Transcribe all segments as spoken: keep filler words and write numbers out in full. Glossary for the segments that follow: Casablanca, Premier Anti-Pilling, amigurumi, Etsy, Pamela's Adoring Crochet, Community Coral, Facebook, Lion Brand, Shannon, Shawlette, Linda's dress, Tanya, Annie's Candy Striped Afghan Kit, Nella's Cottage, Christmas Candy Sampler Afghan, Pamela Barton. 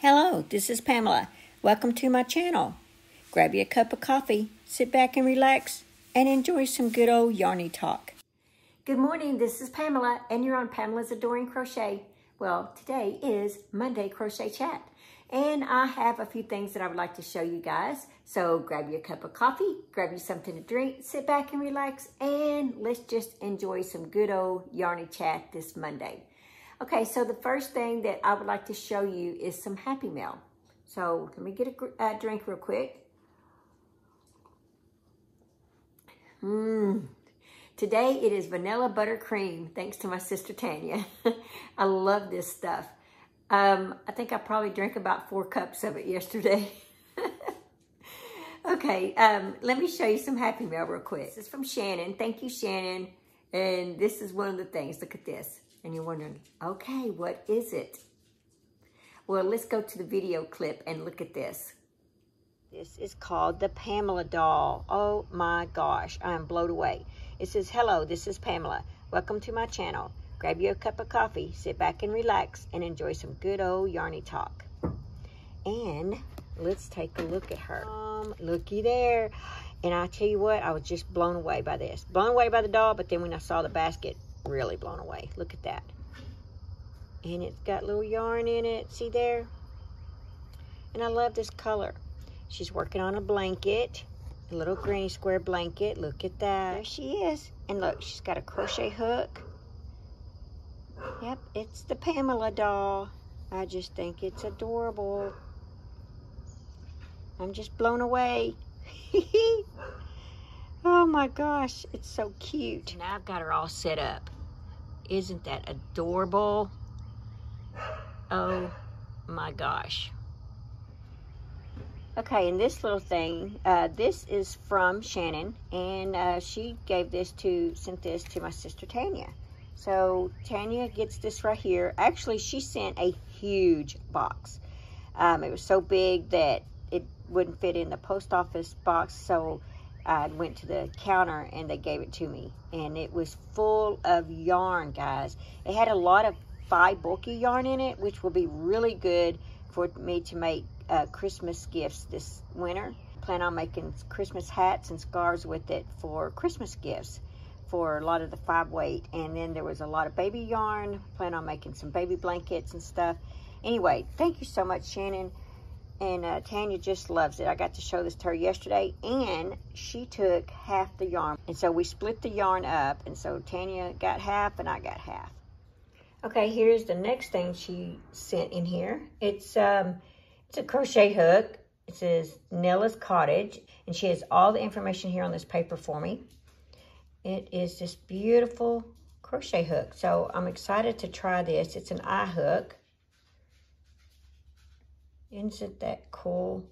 Hello, this is Pamela. Welcome to my channel. Grab you a cup of coffee, sit back and relax, and enjoy some good old yarny talk. Good morning, this is Pamela, and you're on Pamela's Adoring Crochet. Well, today is Monday Crochet Chat, and I have a few things that I would like to show you guys. So grab you a cup of coffee, grab you something to drink, sit back and relax, and let's just enjoy some good old yarny chat this Monday. Okay, so the first thing that I would like to show you is some Happy Mail. So let me get a uh, drink real quick. Mmm. Today it is vanilla buttercream, thanks to my sister Tanya. I love this stuff. Um, I think I probably drank about four cups of it yesterday. Okay, um, let me show you some Happy Mail real quick. This is from Shannon. Thank you, Shannon. And this is one of the things. Look at this. And you're wondering, okay, what is it? Well, let's go to the video clip and look at this. This is called the Pamela doll. Oh my gosh, I'm blown away. It says, hello, this is Pamela. Welcome to my channel. Grab you a cup of coffee, sit back and relax, and enjoy some good old yarny talk. And let's take a look at her. Um, looky there. And I tell you what, I was just blown away by this. Blown away by the doll, but then when I saw the basket, really blown away. Look at that. And it's got little yarn in it. See there? And I love this color. She's working on a blanket, a little granny square blanket. Look at that. There she is. And look, she's got a crochet hook. Yep, it's the Pamela doll. I just think it's adorable. I'm just blown away. Oh my gosh, it's so cute. And I've got her all set up. Isn't that adorable? Oh my gosh. Okay, and this little thing, uh, this is from Shannon, and uh, she gave this to, sent this to my sister Tanya. So Tanya gets this right here. Actually, she sent a huge box. Um, it was so big that it wouldn't fit in the post office box, so I went to the counter and they gave it to me. And it was full of yarn, guys. It had a lot of fine bulky yarn in it, which will be really good for me to make Uh, Christmas gifts this winter. Plan on making Christmas hats and scarves with it for Christmas gifts for a lot of the five weight. And then there was a lot of baby yarn. Plan on making some baby blankets and stuff. Anyway, thank you so much, Shannon. And uh, Tanya just loves it. I got to show this to her yesterday, and she took half the yarn. And so we split the yarn up. And so Tanya got half and I got half. Okay, here's the next thing she sent in here. It's um. It's a crochet hook. It says Nella's Cottage, and she has all the information here on this paper for me. It is this beautiful crochet hook, so I'm excited to try this. It's an eye hook. Isn't that cool?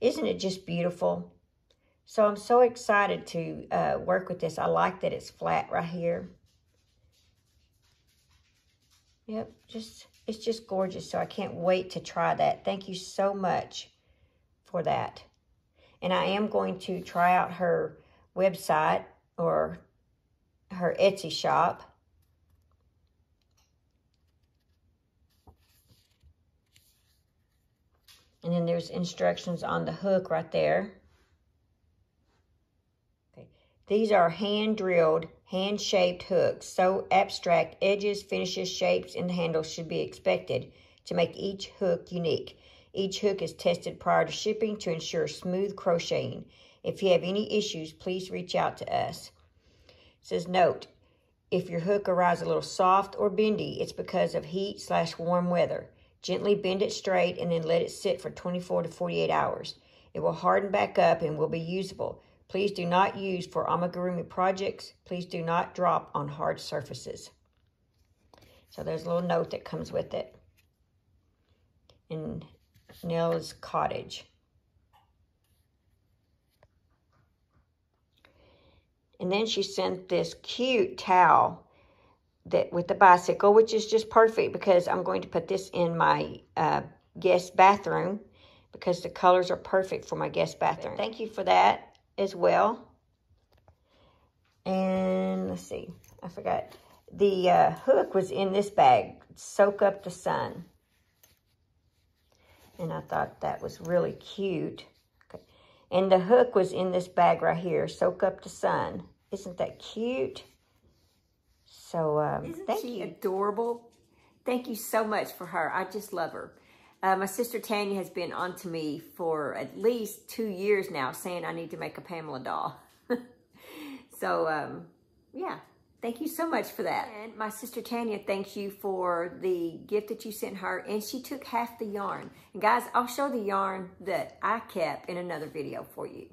Isn't it just beautiful? So I'm so excited to uh, work with this. I like that it's flat right here. Yep, just... it's just gorgeous, so I can't wait to try that. Thank you so much for that. And I am going to try out her website or her Etsy shop. And then there's instructions on the hook right there. Okay. These are hand-drilled, hand-shaped hooks, so abstract edges, finishes, shapes, and handles should be expected to make each hook unique. Each hook is tested prior to shipping to ensure smooth crocheting. If you have any issues, please reach out to us. It says, note, if your hook arrives a little soft or bendy, it's because of heat slash warm weather. Gently bend it straight and then let it sit for twenty-four to forty-eight hours. It will harden back up and will be usable. Please do not use for amigurumi projects. Please do not drop on hard surfaces. So there's a little note that comes with it. In Nella's Cottage. And then she sent this cute towel that with the bicycle, which is just perfect because I'm going to put this in my uh, guest bathroom because the colors are perfect for my guest bathroom. Thank you for that as well. And let's see, I forgot. The uh, hook was in this bag, Soak Up the Sun. and I thought that was really cute. Okay. And the hook was in this bag right here, Soak Up the Sun. Isn't that cute? So, um, Isn't thank she you. adorable? Thank you so much for her. I just love her. Uh, my sister Tanya has been on to me for at least two years now saying I need to make a Pamela doll. So, um, yeah. Thank you so much for that. And my sister Tanya thanks you for the gift that you sent her, and she took half the yarn. And guys, I'll show the yarn that I kept in another video for you.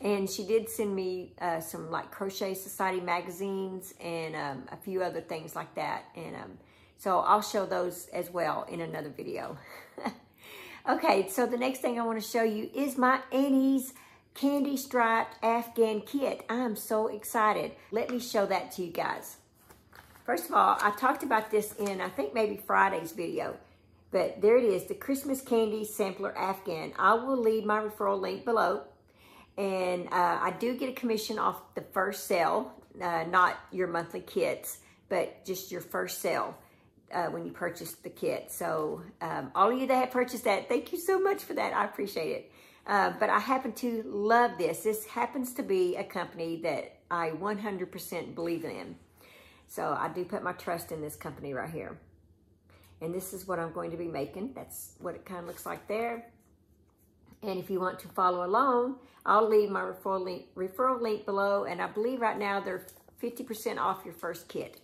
And she did send me uh, some like Crochet Society magazines and um, a few other things like that. And um, so I'll show those as well in another video. Okay, so the next thing I want to show you is my Annie's Candy Striped Afghan Kit. I am so excited. Let me show that to you guys. First of all, I talked about this in, I think maybe Friday's video, but there it is, the Christmas Candy Sampler Afghan. I will leave my referral link below, and uh, I do get a commission off the first sale, uh, not your monthly kits, but just your first sale uh, when you purchase the kit. So um, all of you that have purchased that, thank you so much for that. I appreciate it. Uh, but I happen to love this. This happens to be a company that I one hundred percent believe in. So I do put my trust in this company right here. And this is what I'm going to be making. That's what it kind of looks like there. And if you want to follow along, I'll leave my referral link, referral link below. And I believe right now they're fifty percent off your first kit.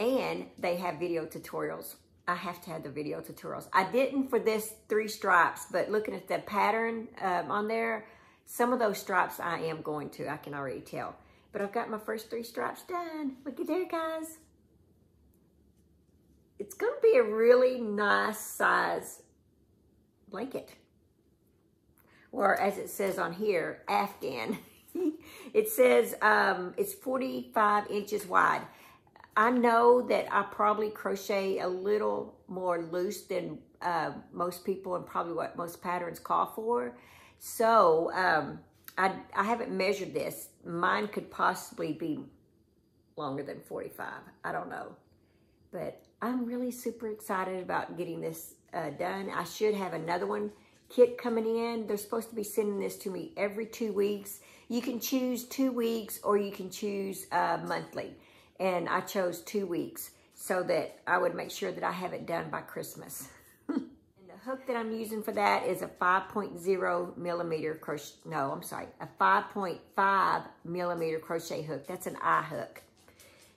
And they have video tutorials. I have to have the video tutorials. I didn't for this three stripes, but looking at the pattern um, on there, some of those stripes I am going to, I can already tell. But I've got my first three stripes done. Look at there, guys. It's gonna be a really nice size blanket. Or as it says on here, Afghan. It says um, it's forty-five inches wide. I know that I probably crochet a little more loose than uh, most people and probably what most patterns call for. So um, I, I haven't measured this. Mine could possibly be longer than forty-five. I don't know. But I'm really super excited about getting this uh, done. I should have another one kit coming in. They're supposed to be sending this to me every two weeks. You can choose two weeks or you can choose uh, monthly. And I chose two weeks so that I would make sure that I have it done by Christmas. And the hook that I'm using for that is a five point zero millimeter crochet, no, I'm sorry, a five point five millimeter crochet hook. That's an eye hook.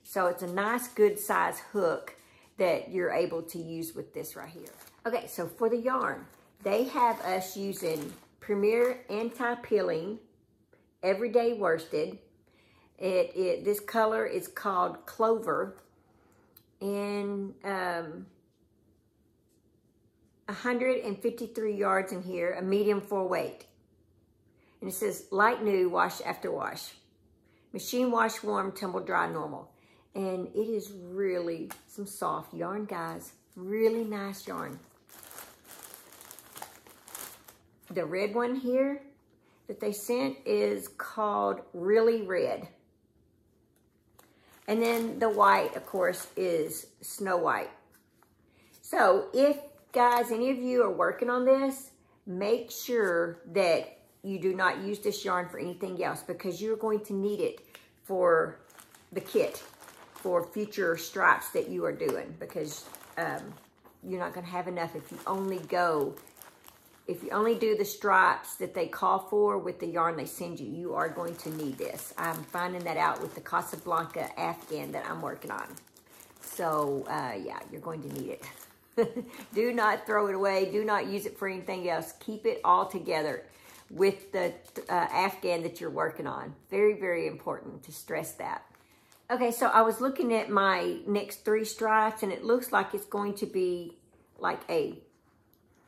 So it's a nice, good size hook that you're able to use with this right here. Okay, so for the yarn, they have us using Premier Anti-Pilling, Everyday Worsted. It, it, this color is called Clover, and um, one hundred fifty-three yards in here, a medium four weight. And it says light new, wash after wash. Machine wash, warm, tumble dry, normal. And it is really some soft yarn, guys. Really nice yarn. The red one here that they sent is called Really Red. And then the white, of course, is Snow White. So if, guys, any of you are working on this, make sure that you do not use this yarn for anything else, because you're going to need it for the kit, for future stripes that you are doing, because um, you're not gonna have enough if you only go, if you only do the stripes that they call for with the yarn they send you. You are going to need this. I'm finding that out with the Casablanca Afghan that I'm working on. So uh, yeah, you're going to need it. Do not throw it away. Do not use it for anything else. Keep it all together with the uh, Afghan that you're working on. Very, very important to stress that. Okay, so I was looking at my next three stripes, and it looks like it's going to be like a,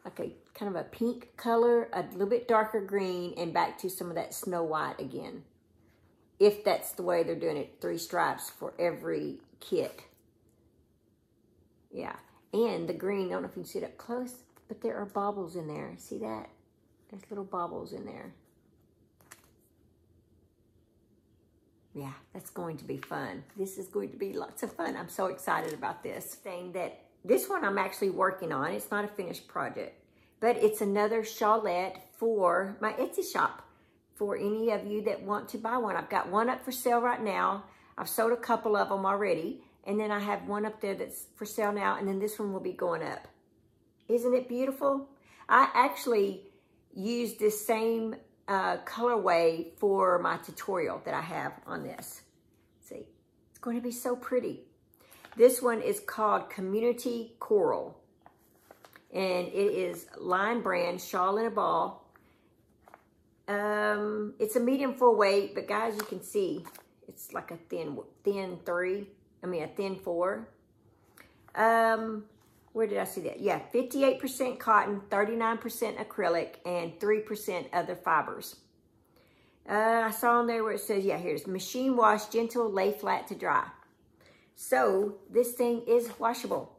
like a, kind of a pink color, a little bit darker green, and back to some of that snow white again. If that's the way they're doing it, three stripes for every kit. Yeah, and the green, I don't know if you can see it up close, but there are bobbles in there. See that? There's little bobbles in there. Yeah, that's going to be fun. This is going to be lots of fun. I'm so excited about this thing that, this one I'm actually working on. It's not a finished project. but it's another shawlette for my Etsy shop. For any of you that want to buy one, I've got one up for sale right now. I've sold a couple of them already, and then I have one up there that's for sale now, and then this one will be going up. Isn't it beautiful? I actually used this same uh, colorway for my tutorial that I have on this. See, it's going to be so pretty. This one is called Community Coral, and it is Lion Brand Shawl in a Ball. Um, it's a medium full weight, but guys, you can see it's like a thin, thin three. I mean, a thin four. Um, where did I see that? Yeah, fifty-eight percent cotton, thirty-nine percent acrylic, and three percent other fibers. Uh, I saw on there where it says, yeah, here's machine wash, gentle, lay flat to dry. So this thing is washable.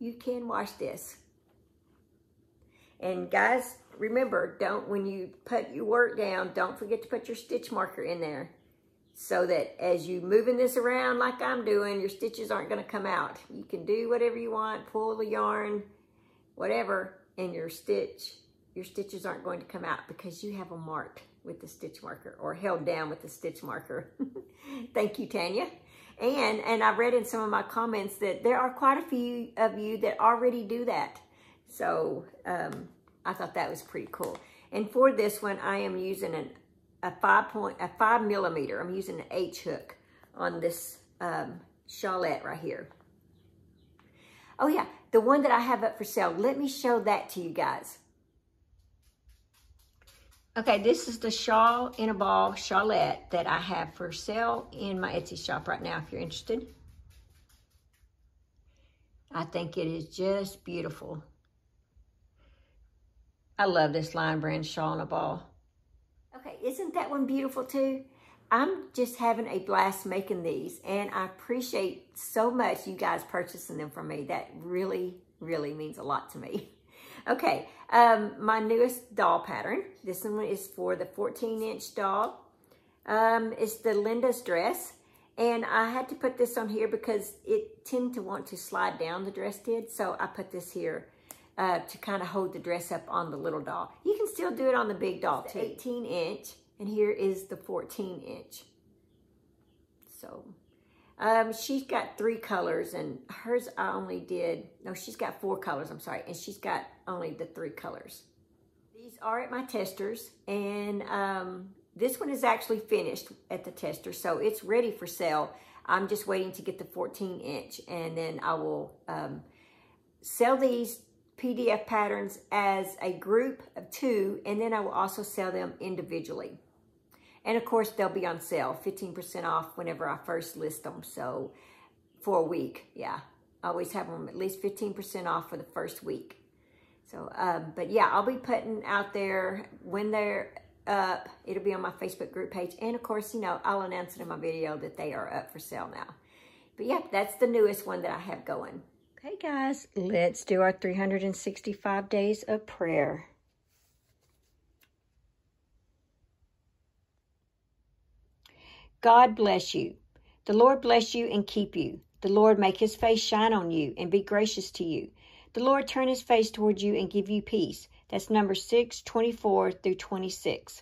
You can wash this. And guys, remember, don't, when you put your work down, don't forget to put your stitch marker in there, so that as you moving this around like I'm doing, your stitches aren't going to come out. You can do whatever you want, pull the yarn, whatever, and your stitch, your stitches aren't going to come out because you have them marked with the stitch marker or held down with the stitch marker. Thank you, Tanya. And, and I read in some of my comments that there are quite a few of you that already do that. So um, I thought that was pretty cool. And for this one, I am using an A five point, a five millimeter. I'm using an H hook on this um, shawlette right here. Oh yeah, the one that I have up for sale. Let me show that to you guys. Okay, this is the shawl in a ball shawlette that I have for sale in my Etsy shop right now. If you're interested, I think it is just beautiful. I love this Lion Brand shawl in a ball. Okay, isn't that one beautiful too? I'm just having a blast making these, and I appreciate so much you guys purchasing them from me. That really, really means a lot to me. Okay, um, my newest doll pattern. This one is for the fourteen inch doll. Um, it's the Linda's dress, and I had to put this on here because it tended to want to slide down, the dress did, so I put this here. Uh, to kind of hold the dress up on the little doll. You can still do it on the big doll too. eighteen inch, and here is the fourteen inch. So, um, she's got three colors, and hers I only did, no, she's got four colors, I'm sorry, and she's got only the three colors. These are at my testers, and um, this one is actually finished at the tester, so it's ready for sale. I'm just waiting to get the fourteen inch, and then I will um, sell these P D F patterns as a group of two, and then I will also sell them individually. And of course, they'll be on sale, fifteen percent off whenever I first list them. So for a week, yeah, I always have them at least fifteen percent off for the first week. So, um, but yeah, I'll be putting out there when they're up. It'll be on my Facebook group page. And of course, you know, I'll announce it in my video that they are up for sale now. But yeah, that's the newest one that I have going. Hey guys, let's do our three hundred sixty-five days of prayer. God bless you. The Lord bless you and keep you. The Lord make his face shine on you and be gracious to you. The Lord turn his face toward you and give you peace. That's Numbers six, twenty-four through twenty-six.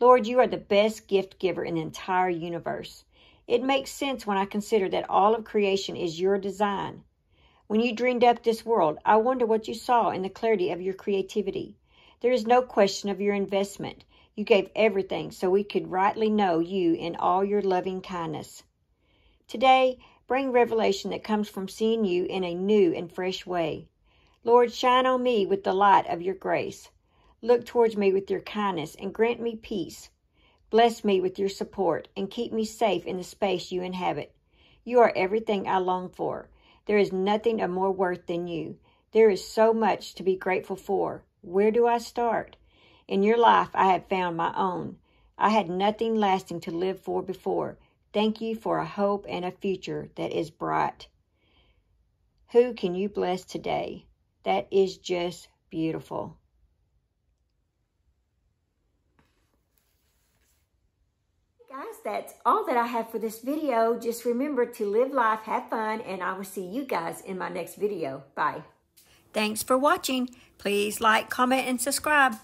Lord, you are the best gift giver in the entire universe. It makes sense when I consider that all of creation is your design. When you dreamed up this world, I wonder what you saw in the clarity of your creativity. There is no question of your investment. You gave everything so we could rightly know you in all your loving kindness. Today, bring revelation that comes from seeing you in a new and fresh way. Lord, shine on me with the light of your grace. Look towards me with your kindness and grant me peace. Bless me with your support and keep me safe in the space you inhabit. You are everything I long for. There is nothing of more worth than you. There is so much to be grateful for. Where do I start? In your life, I have found my own. I had nothing lasting to live for before. Thank you for a hope and a future that is bright. Who can you bless today? That is just beautiful. Guys, that's all that I have for this video. Just remember to live life, have fun, and I will see you guys in my next video. Bye. Thanks for watching. Please like, comment, and subscribe.